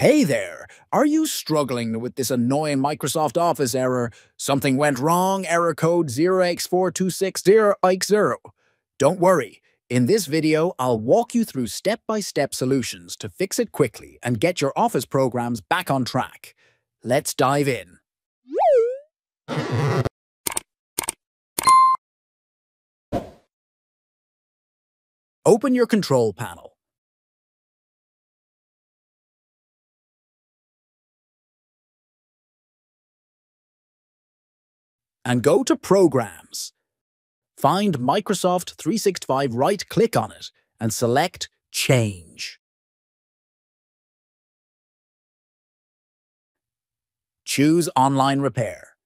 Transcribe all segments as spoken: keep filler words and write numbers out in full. Hey there! Are you struggling with this annoying Microsoft Office error? Something went wrong, error code zero x four two six dash zero x zero. Don't worry. In this video, I'll walk you through step-by-step solutions to fix it quickly and get your Office programs back on track. Let's dive in. Open your control panel. And go to Programs. Find Microsoft three sixty-five, right-click on it, and select Change. Choose Online Repair.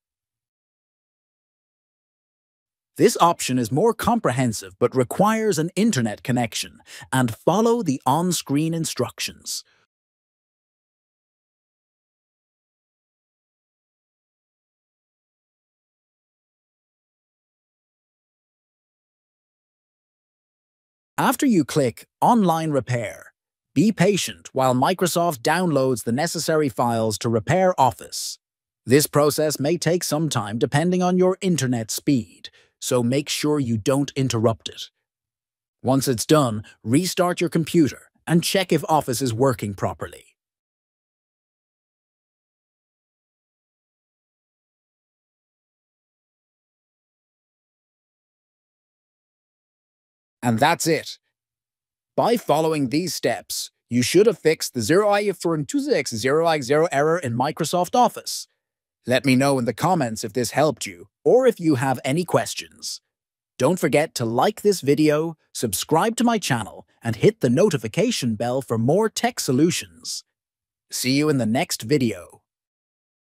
This option is more comprehensive but requires an internet connection, and follow the on-screen instructions. After you click Online Repair, be patient while Microsoft downloads the necessary files to repair Office. This process may take some time depending on your internet speed, so make sure you don't interrupt it. Once it's done, restart your computer and check if Office is working properly. And that's it. By following these steps, you should have fixed the zero x four two six dash zero x zero error in Microsoft Office. Let me know in the comments if this helped you or if you have any questions. Don't forget to like this video, subscribe to my channel, and hit the notification bell for more tech solutions. See you in the next video.